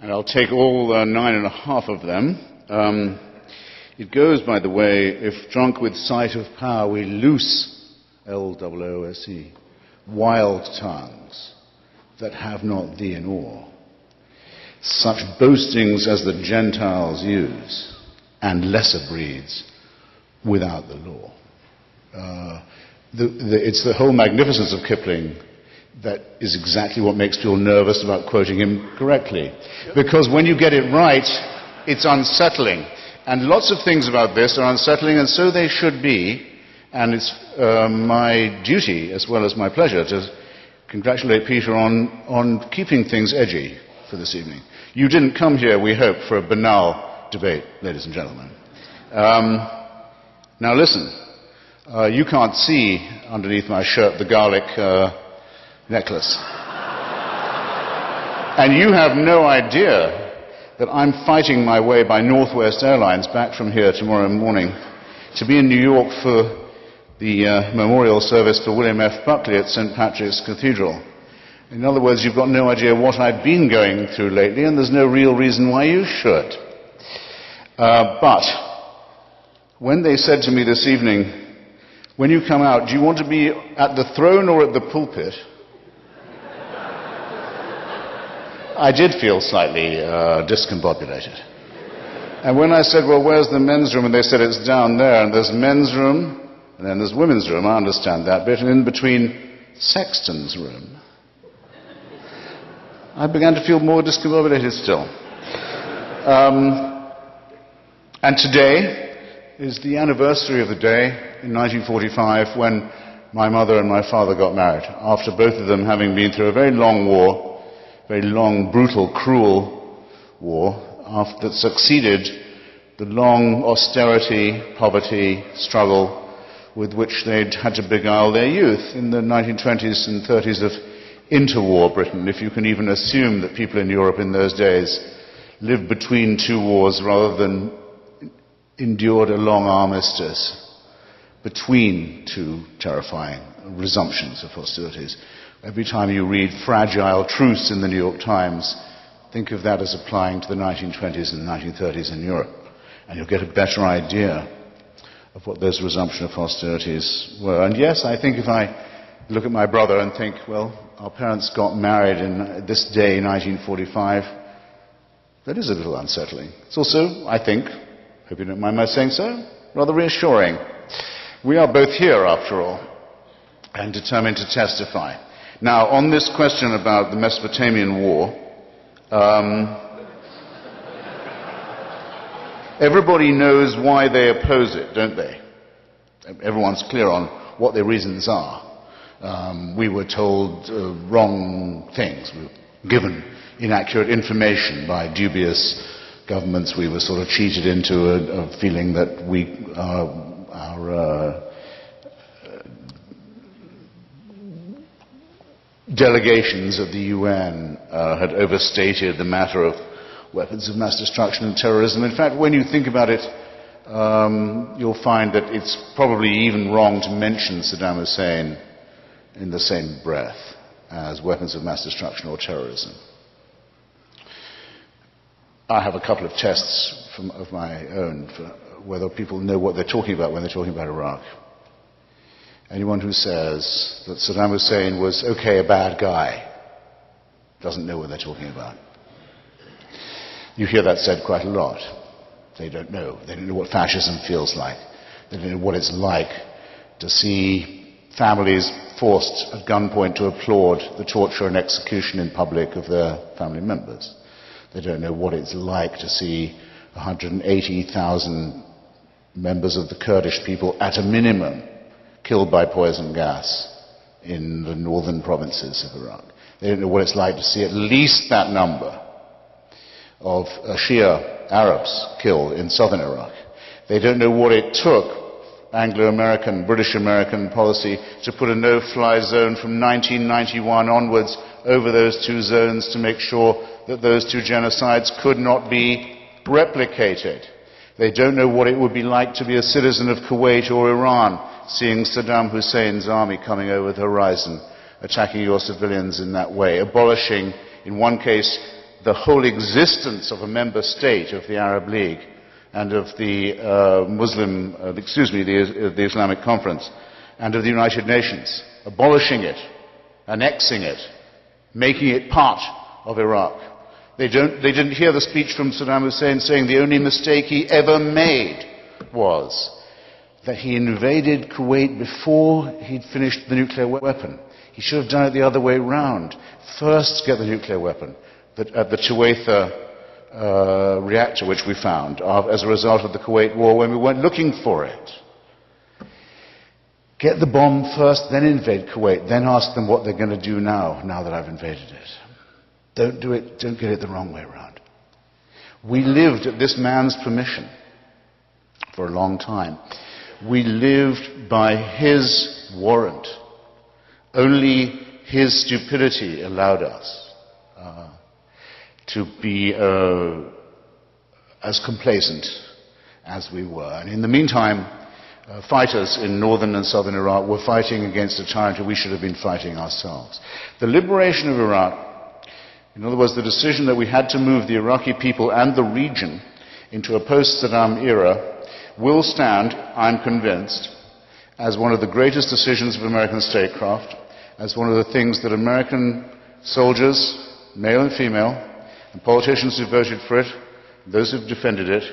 and I'll take all 9.5 of them. It goes, by the way, if drunk with sight of power we loose, L-O-O-S-E, wild tongues that have not thee in awe, such boastings as the Gentiles use, and lesser breeds without the law. It's the whole magnificence of Kipling that is exactly what makes people nervous about quoting him correctly. Because when you get it right, it's unsettling. And lots of things about this are unsettling, and so they should be. And it's my duty, as well as my pleasure, to congratulate Peter on keeping things edgy for this evening. You didn't come here, we hope, for a banal debate, ladies and gentlemen. Now listen, you can't see underneath my shirt the garlic necklace. And you have no idea that I'm fighting my way by Northwest Airlines back from here tomorrow morning to be in New York for the memorial service for William F. Buckley at St. Patrick's Cathedral. In other words, you've got no idea what I've been going through lately, and there's no real reason why you should. But when they said to me this evening, when you come out, do you want to be at the throne or at the pulpit? I did feel slightly discombobulated. And when I said, well, where's the men's room? And they said, it's down there. And there's men's room, and then there's women's room. I understand that bit. And in between, Sexton's room. I began to feel more discombobulated still. And today is the anniversary of the day in 1945 when my mother and my father got married, after both of them having been through a very long war, very long, brutal, cruel war that succeeded the long austerity, poverty, struggle with which they'd had to beguile their youth in the 1920s and 30s of interwar Britain, if you can even assume that people in Europe in those days lived between two wars rather than endured a long armistice between two terrifying resumptions of hostilities. Every time you read fragile truce in the New York Times, think of that as applying to the 1920s and 1930s in Europe, and you'll get a better idea of what those resumption of hostilities were. And yes, I think if I look at my brother and think, well, our parents got married in this day, 1945, that is a little unsettling. It's also, I think, hope you don't mind my saying so, rather reassuring. We are both here, after all, and determined to testify. Now, on this question about the Mesopotamian War, everybody knows why they oppose it, don't they? Everyone's clear on what their reasons are. We were told wrong things. We were given inaccurate information by dubious governments. We were sort of cheated into a feeling that we, our delegations of the UN had overstated the matter of weapons of mass destruction and terrorism. In fact, when you think about it, you'll find that it's probably even wrong to mention Saddam Hussein in the same breath as weapons of mass destruction or terrorism. I have a couple of tests of my own for whether people know what they're talking about when they're talking about Iraq. Anyone who says that Saddam Hussein was, okay, a bad guy, doesn't know what they're talking about. You hear that said quite a lot. They don't know. They don't know what fascism feels like. They don't know what it's like to see families forced at gunpoint to applaud the torture and execution in public of their family members. They don't know what it's like to see 180,000 members of the Kurdish people, at a minimum, killed by poison gas in the northern provinces of Iraq. They don't know what it's like to see at least that number of Shia Arabs killed in southern Iraq. They don't know what it took Anglo-American, British-American policy to put a no-fly zone from 1991 onwards over those two zones to make sure that those two genocides could not be replicated. They don't know what it would be like to be a citizen of Kuwait or Iran, seeing Saddam Hussein's army coming over the horizon, attacking your civilians in that way, abolishing, in one case, the whole existence of a member state of the Arab League and of the the Islamic Conference and of the United Nations, abolishing it, annexing it, making it part of Iraq. They didn't hear the speech from Saddam Hussein saying the only mistake he ever made was that he invaded Kuwait before he'd finished the nuclear weapon. He should have done it the other way round. First get the nuclear weapon at the Tuwaitha reactor, which we found as a result of the Kuwait war when we weren't looking for it. Get the bomb first, then invade Kuwait, then ask them what they're going to do now that I've invaded it. Don't do it, don't get it the wrong way around. We lived at this man's permission for a long time. We lived by his warrant. Only his stupidity allowed us to be as complacent as we were. And in the meantime, fighters in northern and southern Iraq were fighting against a tyrant who we should have been fighting ourselves. The liberation of Iraq, in other words, the decision that we had to move the Iraqi people and the region into a post-Saddam era, will stand, I'm convinced, as one of the greatest decisions of American statecraft, as one of the things that American soldiers, male and female, and politicians who voted for it, those who've defended it,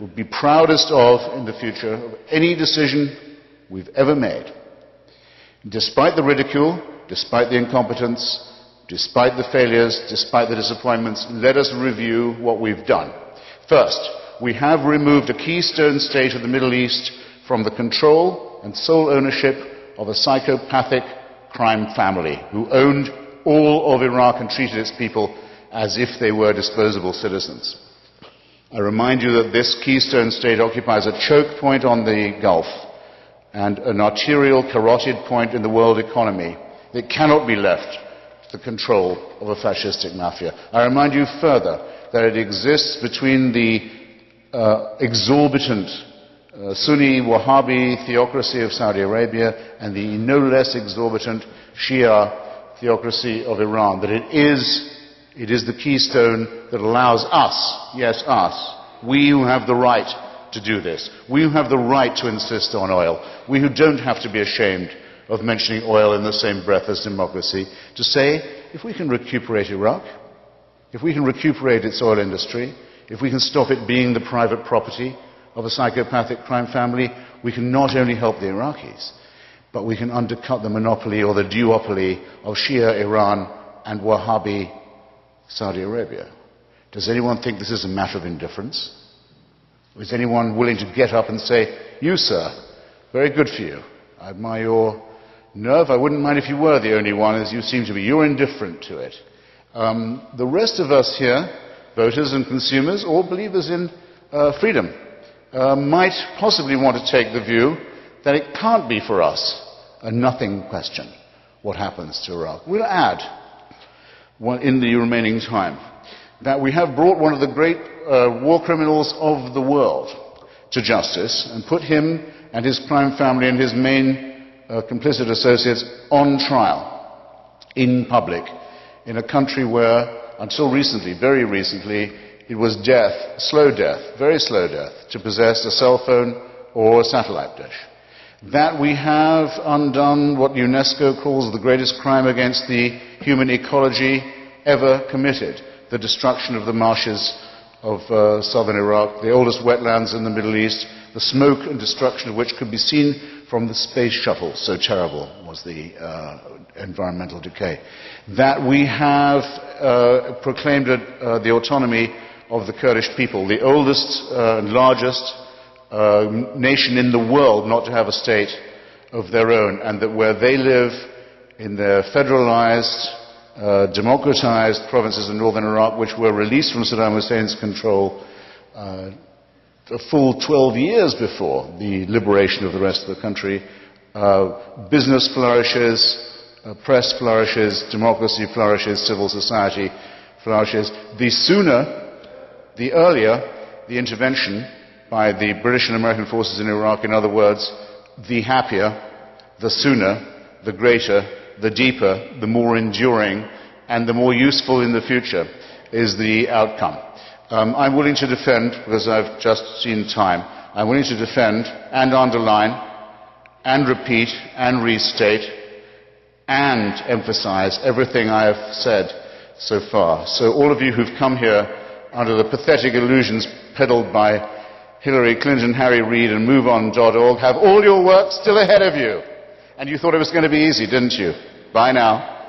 will be proudest of in the future, of any decision we've ever made. Despite the ridicule, despite the incompetence, despite the failures, despite the disappointments, let us review what we've done. First, we have removed a keystone state of the Middle East from the control and sole ownership of a psychopathic crime family who owned all of Iraq and treated its people as if they were disposable citizens. I remind you that this keystone state occupies a choke point on the Gulf and an arterial carotid point in the world economy. It cannot be left the control of a fascistic mafia. I remind you further that it exists between the exorbitant Sunni Wahhabi theocracy of Saudi Arabia and the no less exorbitant Shia theocracy of Iran, that it is the keystone that allows us, yes us, we who have the right to do this, we who have the right to insist on oil, we who don't have to be ashamed of mentioning oil in the same breath as democracy, to say, if we can recuperate Iraq, if we can recuperate its oil industry, if we can stop it being the private property of a psychopathic crime family, we can not only help the Iraqis, but we can undercut the monopoly or the duopoly of Shia Iran and Wahhabi Saudi Arabia. Does anyone think this is a matter of indifference? Is anyone willing to get up and say, you, sir, very good for you. I admire your nerve. I wouldn't mind if you were the only one, as you seem to be. You're indifferent to it. The rest of us here, voters and consumers, all believers in freedom, might possibly want to take the view that it can't be for us a nothing question what happens to Iraq. We'll add, in the remaining time, that we have brought one of the great war criminals of the world to justice and put him and his crime family and his main complicit associates on trial in public in a country where until recently, very recently, it was death, slow death, very slow death to possess a cell phone or a satellite dish. That we have undone what UNESCO calls the greatest crime against the human ecology ever committed, the destruction of the marshes of southern Iraq, the oldest wetlands in the Middle East, the smoke and destruction of which could be seen from the space shuttle, so terrible was the environmental decay. That we have proclaimed the autonomy of the Kurdish people, the oldest and largest nation in the world not to have a state of their own, and that where they live in their federalized, democratized provinces in northern Iraq, which were released from Saddam Hussein's control a full 12 years before the liberation of the rest of the country, business flourishes, press flourishes, democracy flourishes, civil society flourishes. The sooner, the earlier the intervention by the British and American forces in Iraq, in other words, the happier, the sooner, the greater, the deeper, the more enduring, and the more useful in the future is the outcome. I'm willing to defend, because I've just seen time, I'm willing to defend and underline and repeat and restate and emphasize everything I have said so far. So all of you who've come here under the pathetic illusions peddled by Hillary Clinton, Harry Reid, and MoveOn.org have all your work still ahead of you. And you thought it was going to be easy, didn't you? Bye now.